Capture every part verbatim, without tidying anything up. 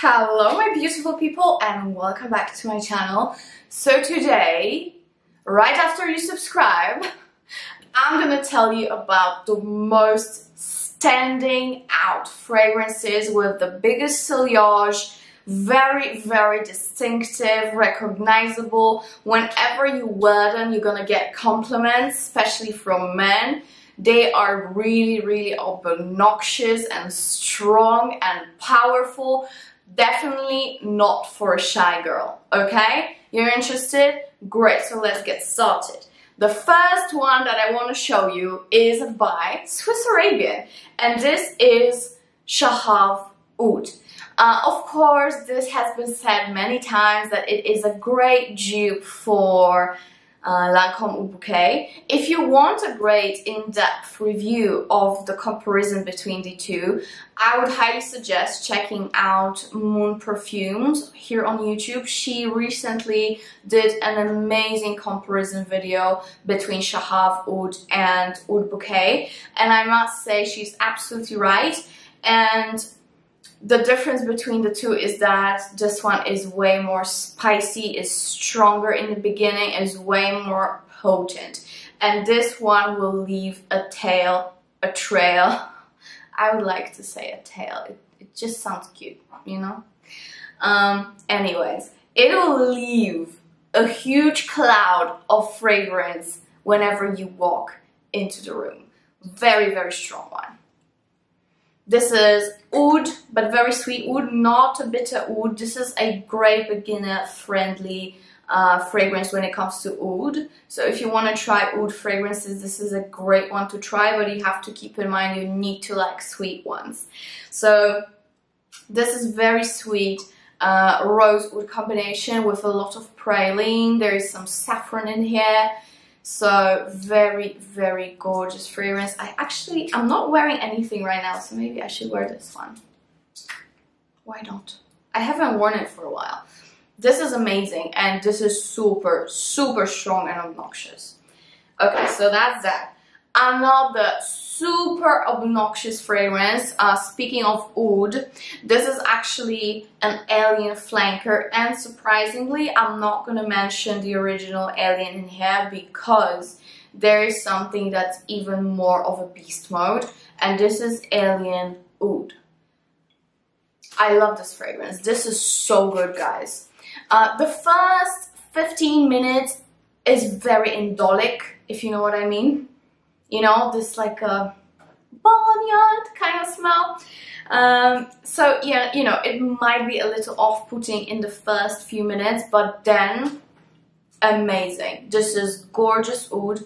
Hello my beautiful people and welcome back to my channel. So today, right after you subscribe, I'm gonna tell you about the most standing out fragrances with the biggest sillage, very very distinctive, recognizable. Whenever you wear them you're gonna get compliments, especially from men. They are really really obnoxious and strong and powerful. Definitely not for a shy girl, okay? You're interested? Great, so let's get started. The first one that I want to show you is by Swiss Arabian, and this is Shaghaf Oud. Uh, of course, this has been said many times that it is a great dupe for Uh, Lancome Oud Bouquet. If you want a great in-depth review of the comparison between the two, I would highly suggest checking out Moon Perfumes here on YouTube. She recently did an amazing comparison video between Shaghaf Oud and Oud Bouquet, and I must say she's absolutely right. And the difference between the two is that this one is way more spicy, is stronger in the beginning, is way more potent. And this one will leave a tail, a trail. I would like to say a tail. It, it just sounds cute, you know? Um, anyways, it will leave a huge cloud of fragrance whenever you walk into the room. Very, very strong one. This is oud, but very sweet oud, not a bitter oud. This is a great beginner-friendly uh, fragrance when it comes to oud. So if you want to try oud fragrances, this is a great one to try, but you have to keep in mind you need to like sweet ones. So this is very sweet uh, rose oud combination with a lot of praline. There is some saffron in here. So very, very gorgeous fragrance. I actually, I'm not wearing anything right now, so maybe I should wear this one. Why not? I haven't worn it for a while. This is amazing, and this is super, super strong and obnoxious. Okay, so that's that. Another super obnoxious fragrance, uh, speaking of oud, this is actually an Alien flanker, and surprisingly I'm not going to mention the original Alien in here because there is something that's even more of a beast mode, and this is Alien Oud. I love this fragrance, this is so good guys. Uh, the first fifteen minutes is very indolic, if you know what I mean. You know, this like a barnyard kind of smell. Um, so yeah, you know, it might be a little off-putting in the first few minutes, but then amazing. This is gorgeous oud,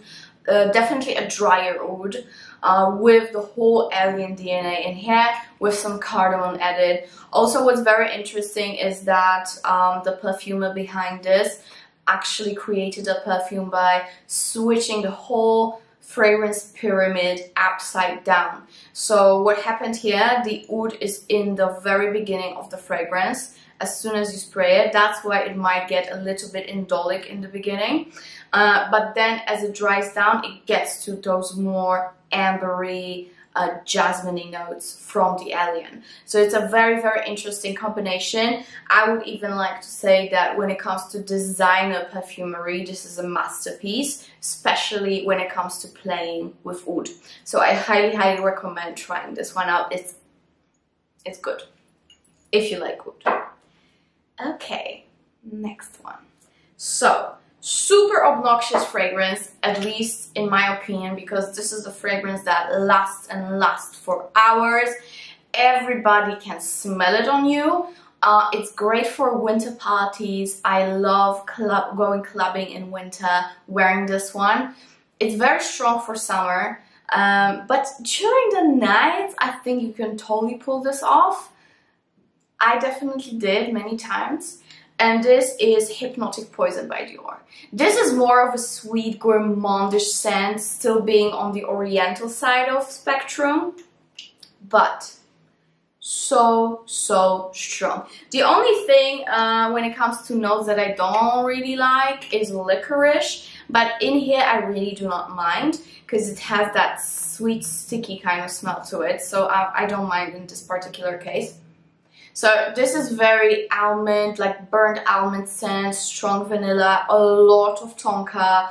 uh, definitely a drier oud uh, with the whole Alien D N A in here with some cardamom added. Also, what's very interesting is that um, the perfumer behind this actually created a perfume by switching the whole fragrance pyramid upside down. So what happened here, the oud is in the very beginning of the fragrance as soon as you spray it. That's why it might get a little bit indolic in the beginning, uh, but then as it dries down it gets to those more ambery uh, jasmine notes from the Alien. So it's a very very interesting combination. I would even like to say that when it comes to designer perfumery, this is a masterpiece, especially when it comes to playing with oud. So I highly, highly recommend trying this one out. It's, it's good, if you like oud. Okay, next one. So, super obnoxious fragrance, at least in my opinion, because this is a fragrance that lasts and lasts for hours. Everybody can smell it on you. Uh, it's great for winter parties. I love club, going clubbing in winter wearing this one. It's very strong for summer, um, but during the night I think you can totally pull this off. I definitely did many times. And this is Hypnotic Poison by Dior. This is more of a sweet gourmandish scent, still being on the oriental side of spectrum, but so so strong. The only thing uh, when it comes to notes that I don't really like is licorice, but in here I really do not mind because it has that sweet sticky kind of smell to it, so I, I don't mind in this particular case. So this is very almond, like burnt almond scent, strong vanilla, a lot of tonka, uh,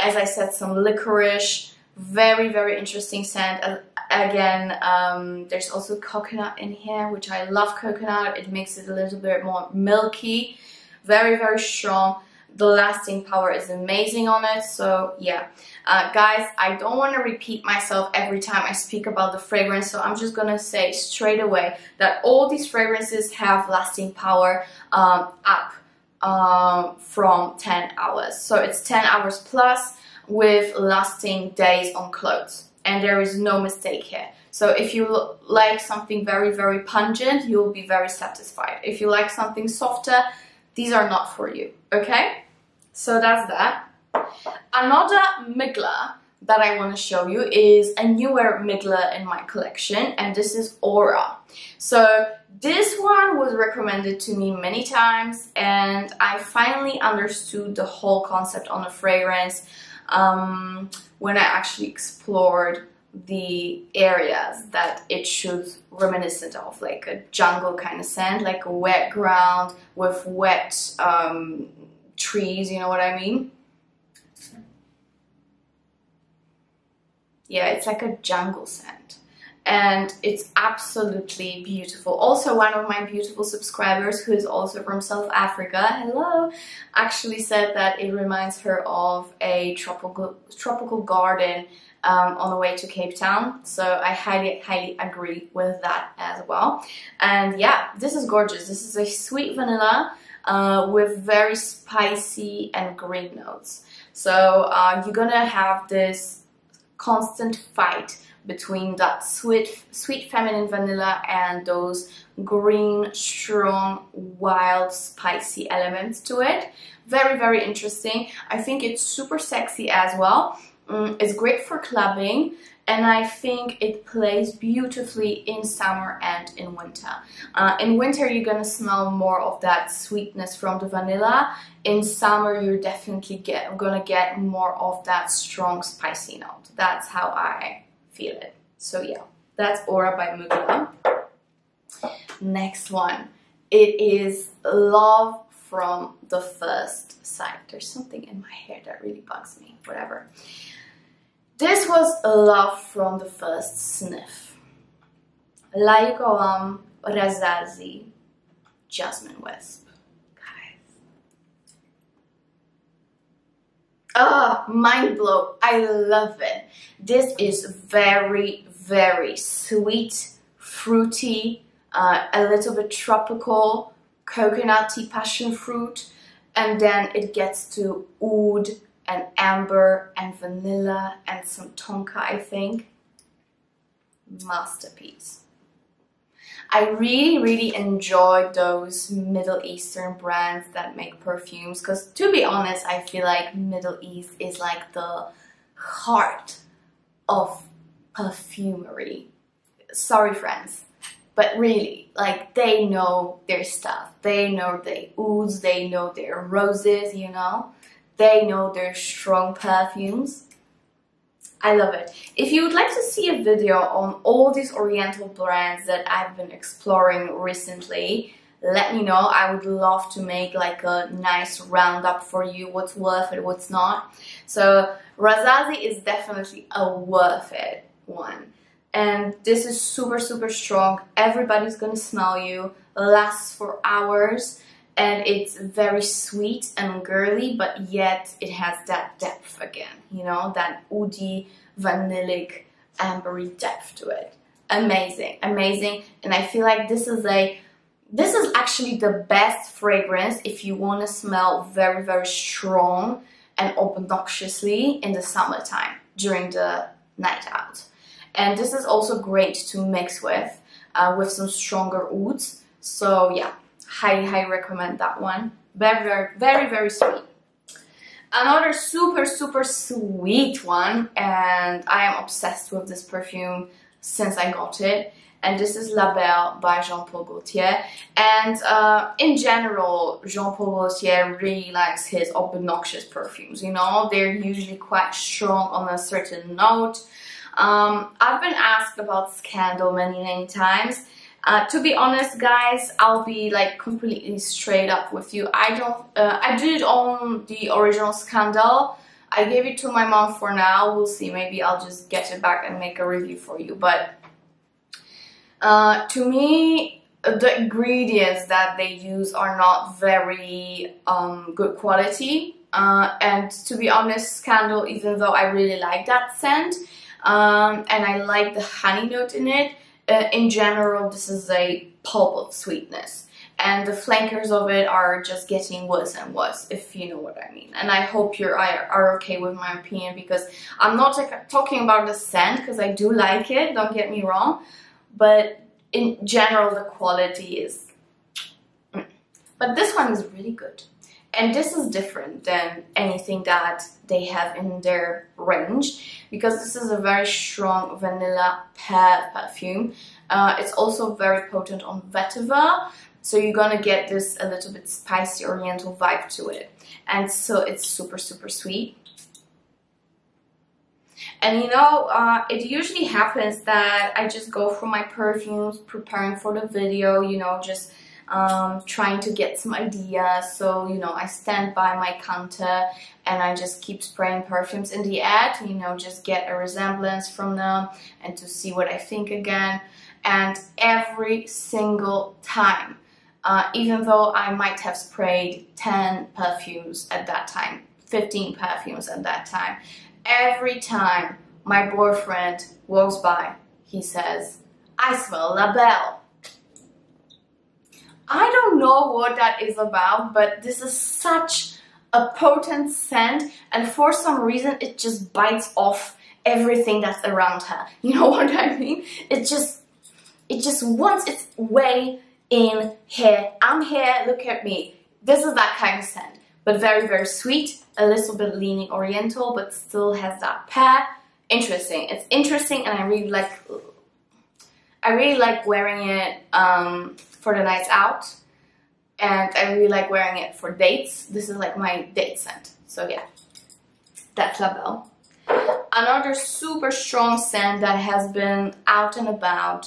as I said, some licorice, very, very interesting scent. Uh, again, um, there's also coconut in here, which I love coconut. It makes it a little bit more milky, very, very strong. The lasting power is amazing on it. So yeah, uh, guys, I don't want to repeat myself every time I speak about the fragrance, so I'm just gonna say straight away that all these fragrances have lasting power um, up um, from ten hours. So it's ten hours plus with lasting days on clothes, and there is no mistake here. So if you like something very, very pungent, you will be very satisfied. If you like something softer, these are not for you, okay? So that's that. Another Mugler that I want to show you is a newer Mugler in my collection, and this is Aura. So this one was recommended to me many times, and I finally understood the whole concept on the fragrance um, when I actually explored the areas that it should reminiscent of, like a jungle kind of scent, like a wet ground with wet um, trees, you know what I mean? Yeah, it's like a jungle scent, and it's absolutely beautiful. Also, one of my beautiful subscribers, who is also from South Africa, hello, actually said that it reminds her of a tropical tropical garden Um, on the way to Cape Town. So I highly, highly agree with that as well. And yeah, this is gorgeous. This is a sweet vanilla uh, with very spicy and green notes. So uh, you're gonna have this constant fight between that sweet, sweet feminine vanilla and those green, strong, wild, spicy elements to it. Very, very interesting. I think it's super sexy as well. It's great for clubbing, and I think it plays beautifully in summer and in winter. Uh, in winter, you're gonna smell more of that sweetness from the vanilla. In summer, you're definitely get, gonna get more of that strong spicy note. That's how I feel it. So yeah, that's Aura by Mugler. Next one, it is Love from the First Sight. There's something in my hair that really bugs me, whatever. This was Love from the First Sniff. Lancome Rasasi Jasmine Wisp. Guys. Oh, mind blow. I love it. This is very, very sweet, fruity, uh, a little bit tropical, coconutty passion fruit, and then it gets to oud and amber and vanilla and some tonka, I think. Masterpiece. I really, really enjoy those Middle Eastern brands that make perfumes, because to be honest, I feel like Middle East is like the heart of perfumery. Sorry, friends. But really, like, they know their stuff. They know their ouds, they know their roses, you know. They know their strong perfumes. I love it. If you would like to see a video on all these oriental brands that I've been exploring recently, let me know. I would love to make like a nice roundup for you, what's worth it, what's not. So Rasasi is definitely a worth it one. And this is super, super strong. Everybody's gonna smell you. Lasts for hours, and it's very sweet and girly, but yet it has that depth again, you know, that oudy, vanillic, ambery depth to it. Amazing, amazing. And I feel like this is a this is actually the best fragrance if you want to smell very, very strong and obnoxiously in the summertime during the night out. And this is also great to mix with, uh, with some stronger ouds. So yeah, highly, highly recommend that one. Very, very, very, very sweet. Another super, super sweet one, and I am obsessed with this perfume since I got it. And this is La Belle by Jean Paul Gaultier. And uh, in general, Jean Paul Gaultier really likes his obnoxious perfumes, you know? They're usually quite strong on a certain note. Um, I've been asked about Scandal many, many times, Uh, to be honest, guys, I'll be like completely straight up with you. I don't. Uh, I did own the original Scandal. I gave it to my mom for now. We'll see. Maybe I'll just get it back and make a review for you. But uh, to me, the ingredients that they use are not very um, good quality. Uh, and to be honest, Scandal, even though I really like that scent um, and I like the honey note in it, Uh, in general, this is a pulp of sweetness, and the flankers of it are just getting worse and worse, if you know what I mean. And I hope you are okay with my opinion, because I'm not talking about the scent, because I do like it, don't get me wrong, but in general the quality is... Mm. But this one is really good, and this is different than anything that they have in their range, because this is a very strong vanilla pear perfume. Uh, it's also very potent on vetiver, so you're gonna get this a little bit spicy oriental vibe to it, and so it's super super sweet. And you know, uh, it usually happens that I just go through my perfumes preparing for the video, you know, just Um, trying to get some ideas. So, you know, I stand by my counter and I just keep spraying perfumes in the ad, you know, just get a resemblance from them and to see what I think again. And every single time, uh, even though I might have sprayed ten perfumes at that time, fifteen perfumes at that time, every time my boyfriend walks by, he says, "I smell La Belle." I don't know what that is about, but this is such a potent scent, and for some reason it just bites off everything that's around her. You know what I mean? It just, it just wants its way in here. I'm here, look at me. This is that kind of scent, but very, very sweet, a little bit leaning oriental, but still has that pear. Interesting. It's interesting, and I really like, I really like wearing it, um, for the nights out, and I really like wearing it for dates. This is like my date scent, so yeah, that's La Belle. Another super strong scent that has been out and about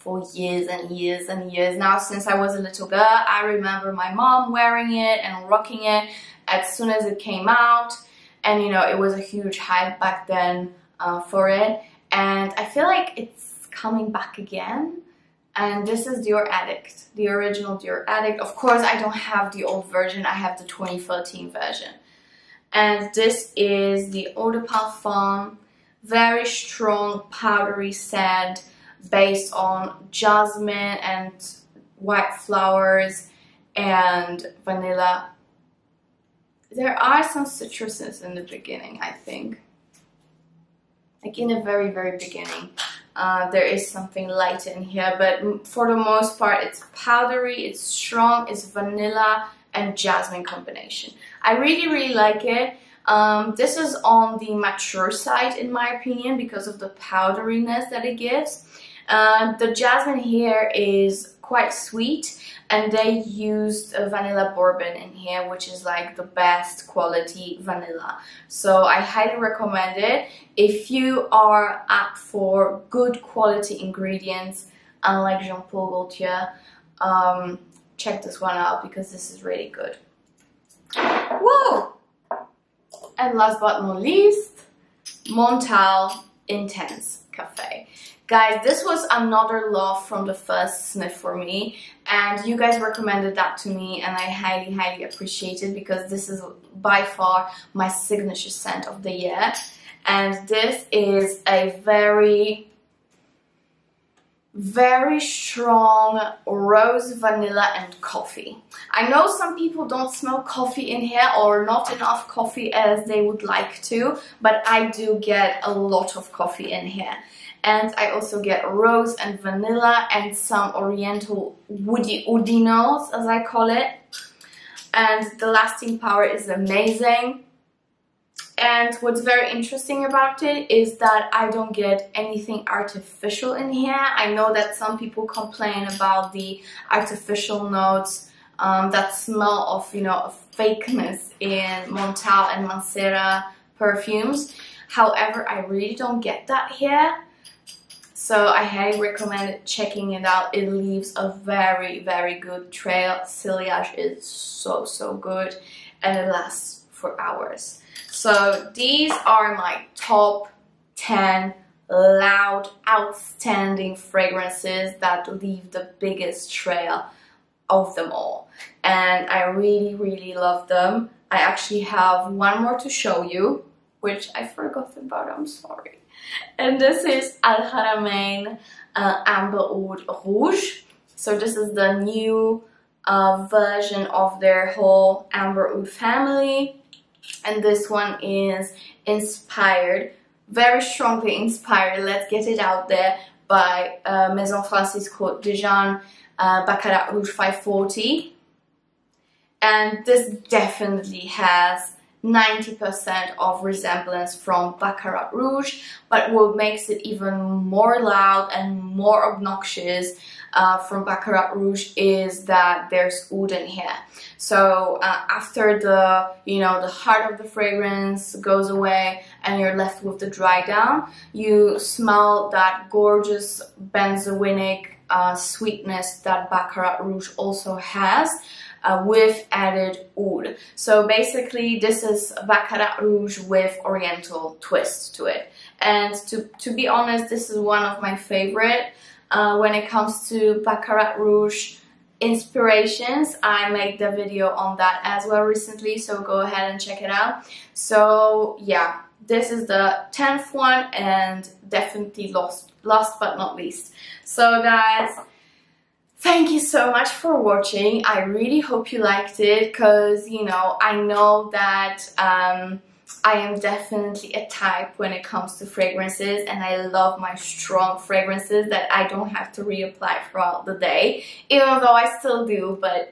for years and years and years now, since I was a little girl. I remember my mom wearing it and rocking it as soon as it came out, and you know, it was a huge hype back then uh, for it, and I feel like it's coming back again. And this is Dior Addict, the original Dior Addict. Of course, I don't have the old version, I have the twenty thirteen version. And this is the Eau de Parfum, very strong, powdery scent based on jasmine and white flowers and vanilla. There are some citruses in the beginning, I think. Like in the very, very beginning. Uh, there is something light in here, but for the most part it's powdery, it's strong, it's vanilla and jasmine combination. I really, really like it. Um, this is on the mature side in my opinion, because of the powderiness that it gives. Uh, the jasmine here is quite sweet, and they used a vanilla bourbon in here, which is like the best quality vanilla. So I highly recommend it if you are up for good quality ingredients, unlike Jean Paul Gaultier. Um, check this one out, because this is really good. Whoa! And last but not least, Montale Intense Café. Guys, this was another love from the first sniff for me, and you guys recommended that to me, and I highly, highly appreciate it, because this is by far my signature scent of the year. And this is a very, very strong rose, vanilla and coffee. I know some people don't smell coffee in here, or not enough coffee as they would like to, but I do get a lot of coffee in here. And I also get rose and vanilla and some oriental woody oudinos, as I call it. And the lasting power is amazing. And what's very interesting about it is that I don't get anything artificial in here. I know that some people complain about the artificial notes, um, that smell of, you know, of fakeness in Montale and Mancera perfumes. However, I really don't get that here. So I highly recommend checking it out. It leaves a very, very good trail. Sillage is so, so good, and it lasts for hours. So these are my top ten loud, outstanding fragrances that leave the biggest trail of them all, and I really, really love them. I actually have one more to show you, which I forgot about, I'm sorry. And this is Al Haramain uh, Amber Oud Rouge. So this is the new uh, version of their whole Amber Oud family, and this one is inspired, very strongly inspired, let's get it out there, by uh, Maison Francis Kurkdjian uh, Baccarat Rouge five forty. And this definitely has ninety percent of resemblance from Baccarat Rouge, but what makes it even more loud and more obnoxious uh, from Baccarat Rouge is that there's oud in here. So uh, after the, you know, the heart of the fragrance goes away and you're left with the dry down, you smell that gorgeous benzoinic uh, sweetness that Baccarat Rouge also has, Uh, with added oud. So basically this is Baccarat Rouge with oriental twist to it, and to, to be honest, this is one of my favorite uh, when it comes to Baccarat Rouge inspirations. I made the video on that as well recently, so go ahead and check it out. So yeah, this is the tenth one, and definitely last, last but not least. So guys, thank you so much for watching. I really hope you liked it, because, you know, I know that um, I am definitely a type when it comes to fragrances, and I love my strong fragrances that I don't have to reapply throughout the day, even though I still do, but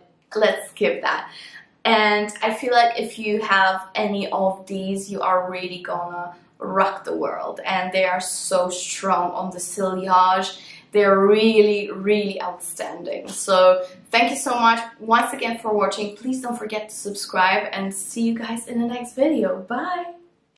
let's skip that. And I feel like if you have any of these, you are really gonna rock the world, and they are so strong on the sillage. They're really, really outstanding. So thank you so much once again for watching. Please don't forget to subscribe, and see you guys in the next video. Bye!